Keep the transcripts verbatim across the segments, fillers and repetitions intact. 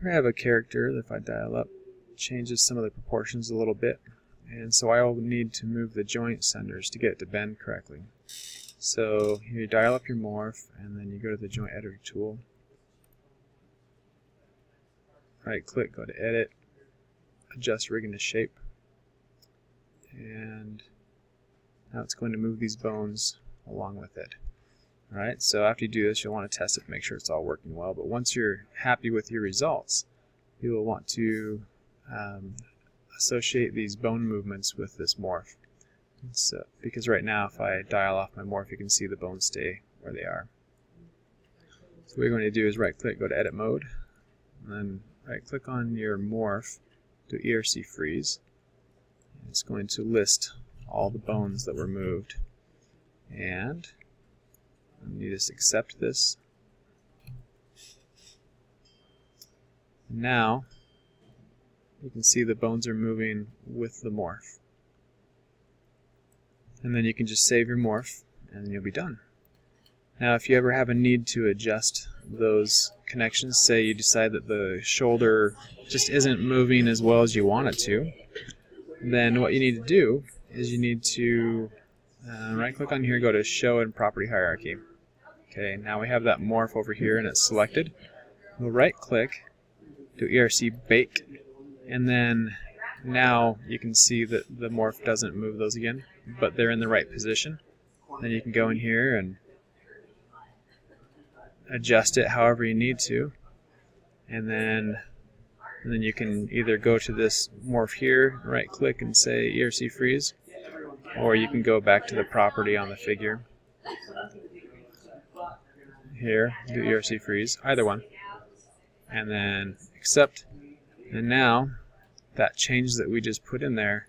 Here I have a character that if I dial up changes some of the proportions a little bit, and so I will need to move the joint centers to get it to bend correctly. So here you dial up your morph and then you go to the joint editor tool, right click, go to edit, adjust rigging to shape, and now it's going to move these bones along with it. Alright, so after you do this, you'll want to test it, make sure it's all working well. But once you're happy with your results, you will want to um, associate these bone movements with this morph. So, because right now, if I dial off my morph, you can see the bones stay where they are. So what you're going to do is right-click, go to Edit Mode, and then right-click on your morph, do E R C Freeze. And it's going to list all the bones that were moved, and you just accept this. Now you can see the bones are moving with the morph. And then you can just save your morph and you'll be done. Now if you ever have a need to adjust those connections, say you decide that the shoulder just isn't moving as well as you want it to, then what you need to do is you need to Uh, right click on here, go to Show in Property Hierarchy. Okay, now we have that morph over here and it's selected. We'll right click, do E R C Bake, and then now you can see that the morph doesn't move those again, but they're in the right position. Then you can go in here and adjust it however you need to, and then and then you can either go to this morph here, right click and say E R C Freeze, or you can go back to the property on the figure. Here, do E R C Freeze, either one. And then accept. And now, that change that we just put in there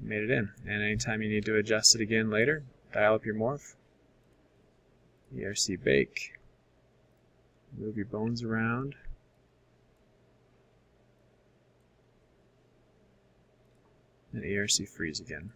made it in. And anytime you need to adjust it again later, dial up your morph, E R C Bake, move your bones around. And E R C Freeze again.